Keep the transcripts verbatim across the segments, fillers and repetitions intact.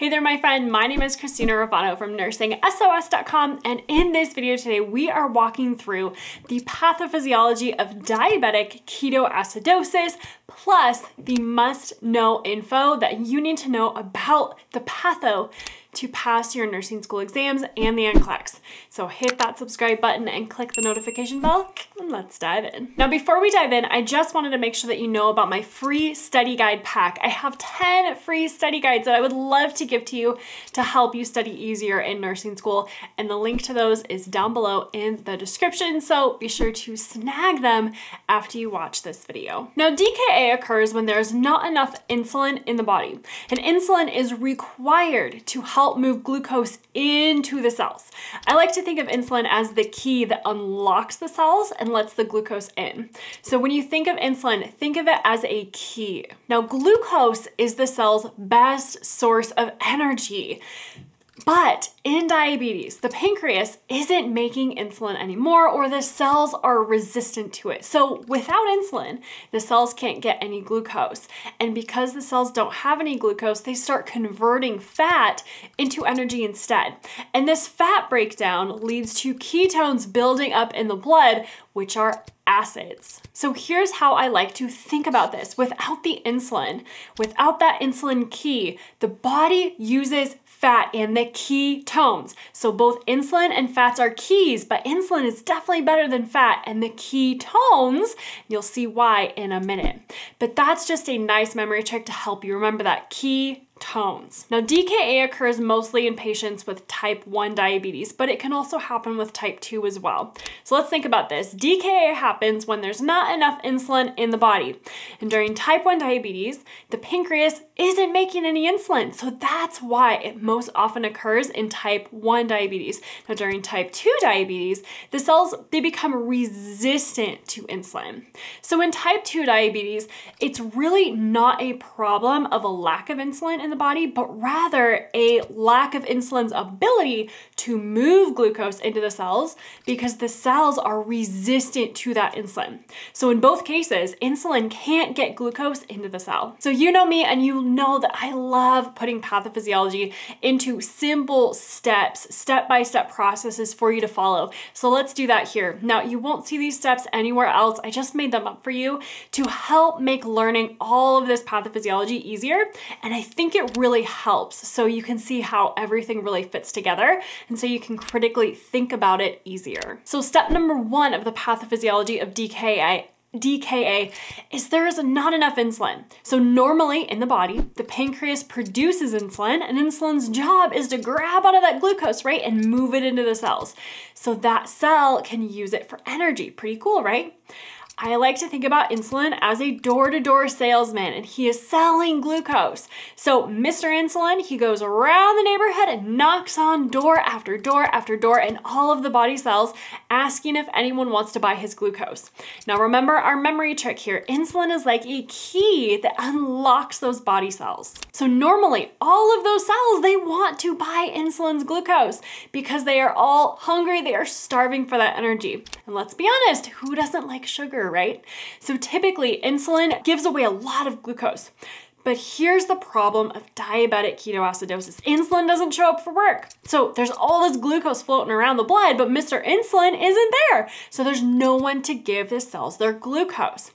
Hey there, my friend. My name is Christina Ravano from nursing S O S dot com, and in this video today, we are walking through the pathophysiology of diabetic ketoacidosis, plus the must-know info that you need to know about the patho to pass your nursing school exams and the N C L E X. So hit that subscribe button and click the notification bell, and let's dive in. Now, before we dive in, I just wanted to make sure that you know about my free study guide pack. I have ten free study guides that I would love to give to you to help you study easier in nursing school, and the link to those is down below in the description, so be sure to snag them after you watch this video. Now, D K A occurs when there's not enough insulin in the body, and insulin is required to help help move glucose into the cells. I like to think of insulin as the key that unlocks the cells and lets the glucose in. So when you think of insulin, think of it as a key. Now, glucose is the cell's best source of energy. But in diabetes, the pancreas isn't making insulin anymore, or the cells are resistant to it. So without insulin, the cells can't get any glucose. And because the cells don't have any glucose, they start converting fat into energy instead. And this fat breakdown leads to ketones building up in the blood, which are acids. So here's how I like to think about this. Without the insulin, without that insulin key, the body uses fat and the ketones. So both insulin and fats are keys, but insulin is definitely better than fat, and the ketones, you'll see why in a minute. But that's just a nice memory trick to help you remember that key tones. Now, D K A occurs mostly in patients with type one diabetes, but it can also happen with type two as well. So let's think about this. D K A happens when there's not enough insulin in the body. And during type one diabetes, the pancreas isn't making any insulin. So that's why it most often occurs in type one diabetes. Now, during type two diabetes, the cells, they become resistant to insulin. So in type two diabetes, it's really not a problem of a lack of insulin in the body, but rather a lack of insulin's ability to move glucose into the cells because the cells are resistant to that insulin. So in both cases, insulin can't get glucose into the cell. So you know me, and you know that I love putting pathophysiology into simple steps, step-by-step processes for you to follow. So let's do that here. Now, you won't see these steps anywhere else. I just made them up for you to help make learning all of this pathophysiology easier, and I think it it really helps so you can see how everything really fits together, and so you can critically think about it easier. So step number one of the pathophysiology of D K A D K A is there is not enough insulin. So normally in the body, the pancreas produces insulin, and insulin's job is to grab out of that glucose, right, and move it into the cells so that cell can use it for energy. Pretty cool, right? I like to think about insulin as a door-to-door salesman, and he is selling glucose. So Mister Insulin, he goes around the neighborhood and knocks on door after door after door in all of the body cells, asking if anyone wants to buy his glucose. Now, remember our memory trick here. Insulin is like a key that unlocks those body cells. So normally all of those cells, they want to buy insulin's glucose because they are all hungry. They are starving for that energy. And let's be honest, who doesn't like sugar, right? So typically insulin gives away a lot of glucose. But here's the problem of diabetic ketoacidosis. Insulin doesn't show up for work. So there's all this glucose floating around the blood, but Mister Insulin isn't there. So there's no one to give the cells their glucose.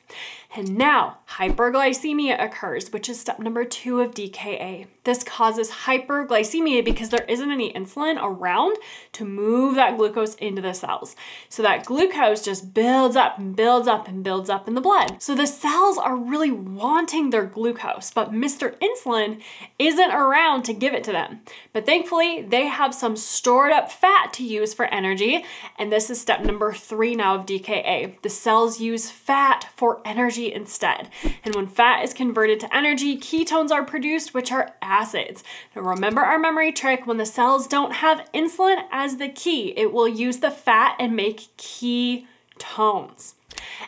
And now hyperglycemia occurs, which is step number two of D K A. This causes hyperglycemia because there isn't any insulin around to move that glucose into the cells. So that glucose just builds up and builds up and builds up in the blood. So the cells are really wanting their glucose, but Mister Insulin isn't around to give it to them. But thankfully, they have some stored up fat to use for energy. And this is step number three now of D K A. The cells use fat for energy instead. And when fat is converted to energy, ketones are produced, which are acids. Now, remember our memory trick. When the cells don't have insulin as the key, it will use the fat and make ketones.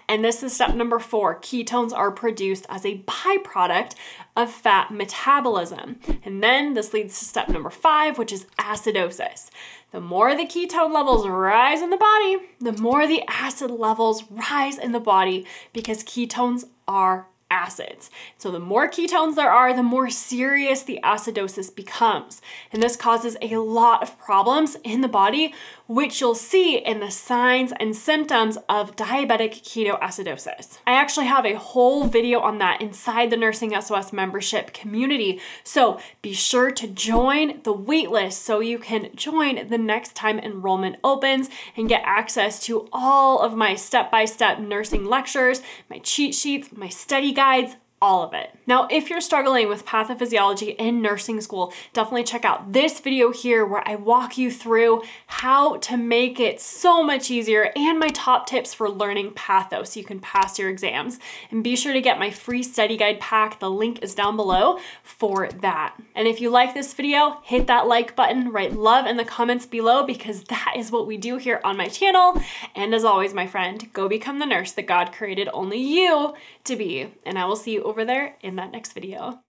And this is step number four. Ketones are produced as a byproduct of fat metabolism. And then this leads to step number five, which is acidosis. The more the ketone levels rise in the body, the more the acid levels rise in the body because ketones are acids. So the more ketones there are, the more serious the acidosis becomes. And this causes a lot of problems in the body, which you'll see in the signs and symptoms of diabetic ketoacidosis. I actually have a whole video on that inside the Nursing S O S membership community. So be sure to join the waitlist so you can join the next time enrollment opens and get access to all of my step-by-step nursing lectures, my cheat sheets, my study guides, all of it. Now, if you're struggling with pathophysiology in nursing school, definitely check out this video here where I walk you through how to make it so much easier and my top tips for learning patho so you can pass your exams. And be sure to get my free study guide pack. The link is down below for that. And if you like this video, hit that like button, write love in the comments below because that is what we do here on my channel. And as always, my friend, go become the nurse that God created only you to be. And I will see you over there in that next video.